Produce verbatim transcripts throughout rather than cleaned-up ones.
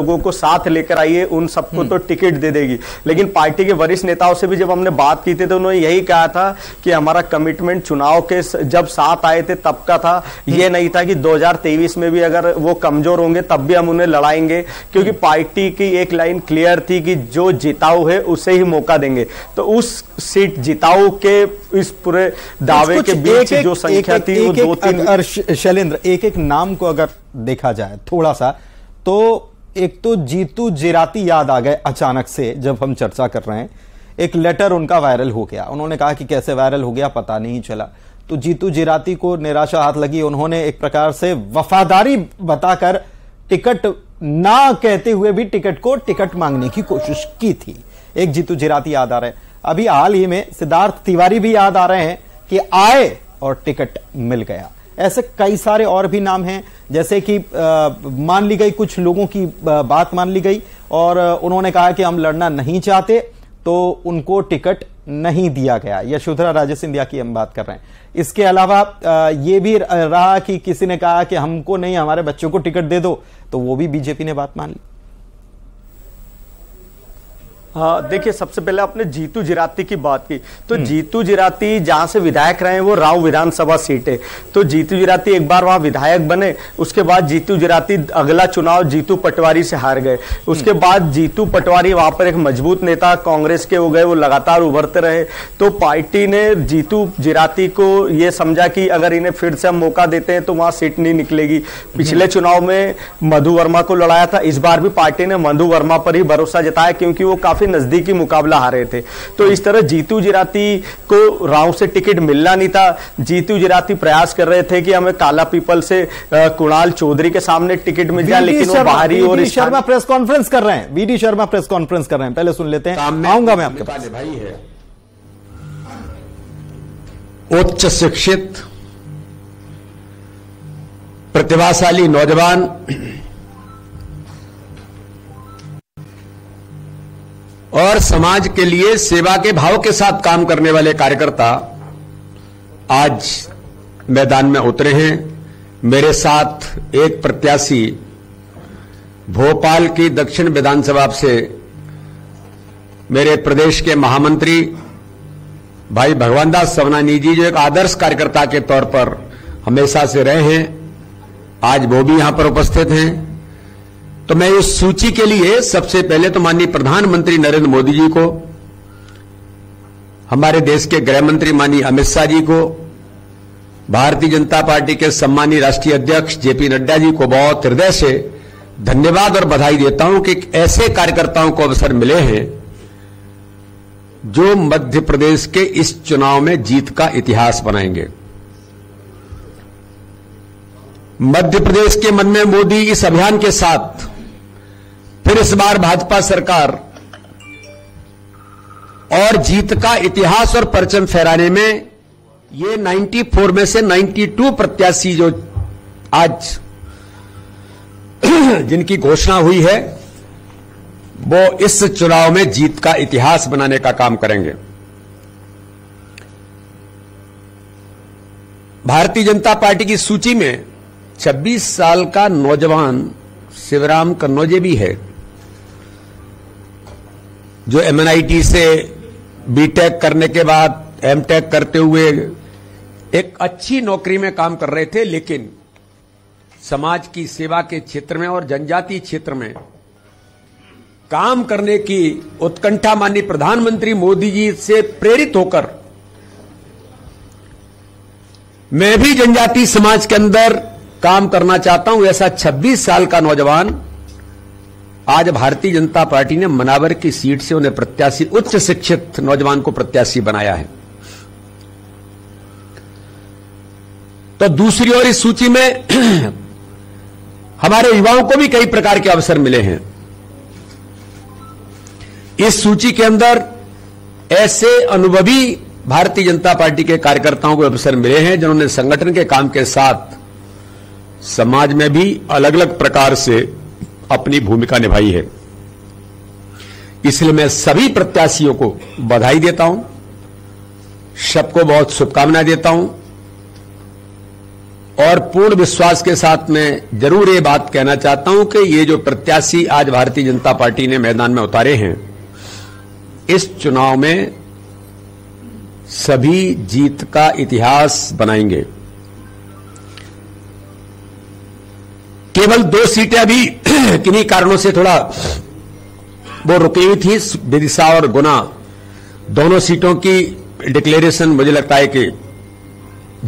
लोगों को साथ लेकर आई है, उन सबको तो टिकट दे देगी। लेकिन पार्टी के वरिष्ठ नेताओं से भी जब हमने बात की थी तो उन्होंने यही कहा था कि हमारा कमिटमेंट चुनाव के जब साथ आए थे तब का था, ये नहीं था कि दो हज़ार तेईस में भी अगर वो कमजोर होंगे तब भी हम उन्हें लड़ाएंगे, क्योंकि पार्टी की एक लाइन क्लियर थी कि जो जिताऊ है उसे ही मौका देंगे। तो उस सीट जिताऊ के इस पूरे दावे के बीच जो संख्या थी वो दो तीन। शैलेंद्र, एक एक नाम को अगर देखा जाए थोड़ा सा, तो एक तो जीतू जिराती याद आ गए अचानक से जब हम चर्चा कर रहे हैं। एक लेटर उनका वायरल हो गया, उन्होंने कहा कि कैसे वायरल हो गया पता नहीं चला। तो जीतू जिराती को निराशा हाथ लगी, उन्होंने एक प्रकार से वफादारी बताकर टिकट ना कहते हुए भी टिकट को टिकट मांगने की कोशिश की थी। एक जीतू जिराती याद आ रहे हैं, अभी हाल ही में सिद्धार्थ तिवारी भी याद आ रहे हैं कि आए और टिकट मिल गया। ऐसे कई सारे और भी नाम हैं, जैसे कि मान ली गई कुछ लोगों की बात मान ली गई और उन्होंने कहा कि हम लड़ना नहीं चाहते तो उनको टिकट नहीं दिया गया। यशोधरा राजे सिंधिया की हम बात कर रहे हैं। इसके अलावा ये भी रहा कि किसी ने कहा कि हमको नहीं, हमारे बच्चों को टिकट दे दो, तो वो भी बीजेपी ने बात मान ली। हाँ, देखिए सबसे पहले आपने जीतू जिराती की बात की, तो जीतू जिराती जहाँ से विधायक रहे हैं वो राव विधानसभा सीट है। तो जीतू जिराती एक बार वहाँ विधायक बने, उसके बाद जीतू जिराती अगला चुनाव जीतू पटवारी से हार गए। उसके बाद जीतू पटवारी वहाँ पर एक मजबूत नेता कांग्रेस के हो गए, वो लगातार उभरते रहे। तो पार्टी ने जीतू जिराती को ये समझा कि अगर इन्हें फिर से हम मौका देते हैं तो वहाँ सीट नहीं निकलेगी। पिछले चुनाव में मधु वर्मा को लड़ाया था, इस बार भी पार्टी ने मधु वर्मा पर ही भरोसा जताया क्योंकि वो काफी नजदीकी मुकाबला हारे थे। तो इस तरह जीतू जिराती को राव से टिकट मिलना नहीं था। जीतू जिराती प्रयास कर रहे थे कि हमें काला पीपल से कुणाल चौधरी के सामने टिकट मिल जाए, लेकिन वो बाहरी और B D Sharma press conference कर रहे हैं B D Sharma press conference कर रहे हैं पहले सुन लेते हैं, आऊंगा मैं आपके पास। भाई है उच्च शिक्षित प्रतिभाशाली नौजवान, और समाज के लिए सेवा के भाव के साथ काम करने वाले कार्यकर्ता आज मैदान में उतरे हैं। मेरे साथ एक प्रत्याशी भोपाल की दक्षिण विधानसभा से मेरे प्रदेश के महामंत्री भाई भगवानदास सवनानी जी, जो एक आदर्श कार्यकर्ता के तौर पर हमेशा से रहे हैं, आज वो भी यहां पर उपस्थित हैं। तो मैं इस सूची के लिए सबसे पहले तो माननीय प्रधानमंत्री नरेंद्र मोदी जी को, हमारे देश के गृह मंत्री माननीय अमित शाह जी को, भारतीय जनता पार्टी के सम्मानीय राष्ट्रीय अध्यक्ष जेपी नड्डा जी को बहुत हृदय से धन्यवाद और बधाई देता हूं कि ऐसे कार्यकर्ताओं को अवसर मिले हैं जो मध्य प्रदेश के इस चुनाव में जीत का इतिहास बनाएंगे। मध्य प्रदेश के मन में मोदी इस अभियान के साथ फिर इस बार भाजपा सरकार और जीत का इतिहास और परचम फहराने में ये चौरानवे में से बानवे प्रत्याशी जो आज जिनकी घोषणा हुई है वो इस चुनाव में जीत का इतिहास बनाने का काम करेंगे। भारतीय जनता पार्टी की सूची में छब्बीस साल का नौजवान शिवराम कन्नौजे भी है, जो एम एन आई टी से बी टेक करने के बाद एम टेक करते हुए एक अच्छी नौकरी में काम कर रहे थे, लेकिन समाज की सेवा के क्षेत्र में और जनजातीय क्षेत्र में काम करने की उत्कंठा माननीय प्रधानमंत्री मोदी जी से प्रेरित होकर मैं भी जनजातीय समाज के अंदर काम करना चाहता हूं। ऐसा छब्बीस साल का नौजवान आज भारतीय जनता पार्टी ने मनावर की सीट से उन्हें प्रत्याशी, उच्च शिक्षित नौजवान को प्रत्याशी बनाया है। तो दूसरी ओर इस सूची में हमारे युवाओं को भी कई प्रकार के अवसर मिले हैं। इस सूची के अंदर ऐसे अनुभवी भारतीय जनता पार्टी के कार्यकर्ताओं को अवसर मिले हैं जिन्होंने संगठन के काम के साथ समाज में भी अलग अलग प्रकार से अपनी भूमिका निभाई है। इसलिए मैं सभी प्रत्याशियों को बधाई देता हूं, सबको बहुत शुभकामनाएं देता हूं। और पूर्ण विश्वास के साथ मैं जरूर ये बात कहना चाहता हूं कि ये जो प्रत्याशी आज भारतीय जनता पार्टी ने मैदान में उतारे हैं, इस चुनाव में सभी जीत का इतिहास बनाएंगे। केवल दो सीटें अभी किन्हीं कारणों से थोड़ा वो रुकी हुई थी, विदिशा और गुना, दोनों सीटों की डिक्लेरेशन मुझे लगता है कि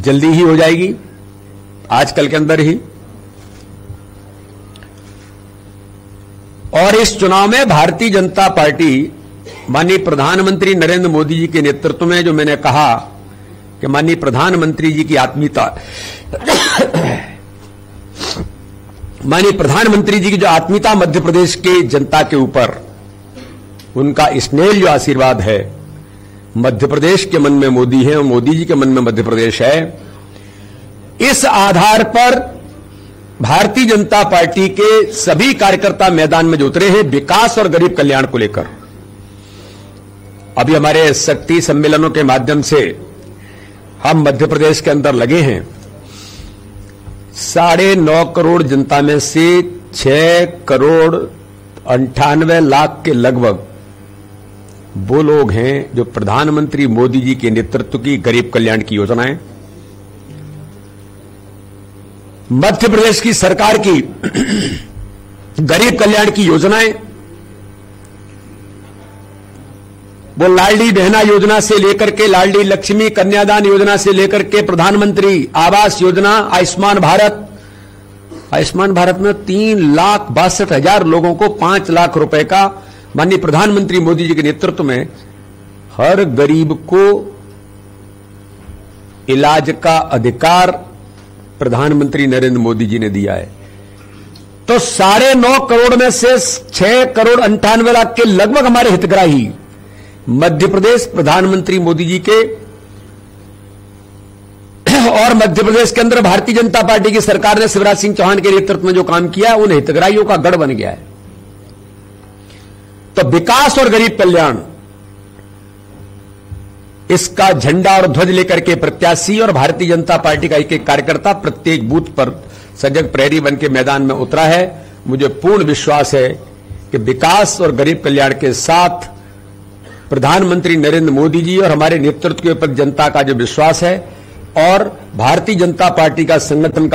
जल्दी ही हो जाएगी, आजकल के अंदर ही। और इस चुनाव में भारतीय जनता पार्टी माननीय प्रधानमंत्री नरेंद्र मोदी जी के नेतृत्व में, जो मैंने कहा कि माननीय प्रधानमंत्री जी की आत्मीयता, माननीय प्रधानमंत्री जी की जो आत्मीयता मध्य प्रदेश के जनता के ऊपर, उनका स्नेह जो आशीर्वाद है, मध्य प्रदेश के मन में मोदी है और मोदी जी के मन में मध्य प्रदेश है। इस आधार पर भारतीय जनता पार्टी के सभी कार्यकर्ता मैदान में जो उतरे हैं विकास और गरीब कल्याण को लेकर। अभी हमारे शक्ति सम्मेलनों के माध्यम से हम मध्य प्रदेश के अंदर लगे हैं। साढ़े नौ करोड़ जनता में से छह करोड़ अंठानवे लाख के लगभग वो लोग हैं जो प्रधानमंत्री मोदी जी के नेतृत्व की गरीब कल्याण की योजनाएं, मध्य प्रदेश की सरकार की गरीब कल्याण की योजनाएं, वो लाडली बहना योजना से लेकर के लाडली लक्ष्मी कन्यादान योजना से लेकर के प्रधानमंत्री आवास योजना, आयुष्मान भारत। आयुष्मान भारत में तीन लाख बासठ हजार लोगों को पांच लाख रुपए का माननीय प्रधानमंत्री मोदी जी के नेतृत्व में हर गरीब को इलाज का अधिकार प्रधानमंत्री नरेंद्र मोदी जी ने दिया है। तो साढ़े नौ करोड़ में से छह करोड़ अंठानवे लाख के लगभग हमारे हितग्राही मध्य प्रदेश प्रधानमंत्री मोदी जी के और मध्य प्रदेश के अंदर भारतीय जनता पार्टी की सरकार ने शिवराज सिंह चौहान के नेतृत्व में जो काम किया उन हितग्राहियों का गढ़ बन गया है। तो विकास और गरीब कल्याण, इसका झंडा और ध्वज लेकर के प्रत्याशी और भारतीय जनता पार्टी का एक एक कार्यकर्ता प्रत्येक बूथ पर सजग प्रहरी बन के मैदान में उतरा है। मुझे पूर्ण विश्वास है कि विकास और गरीब कल्याण के साथ प्रधानमंत्री नरेंद्र मोदी जी और हमारे नेतृत्व के ऊपर जनता का जो विश्वास है और भारतीय जनता पार्टी का संगठन का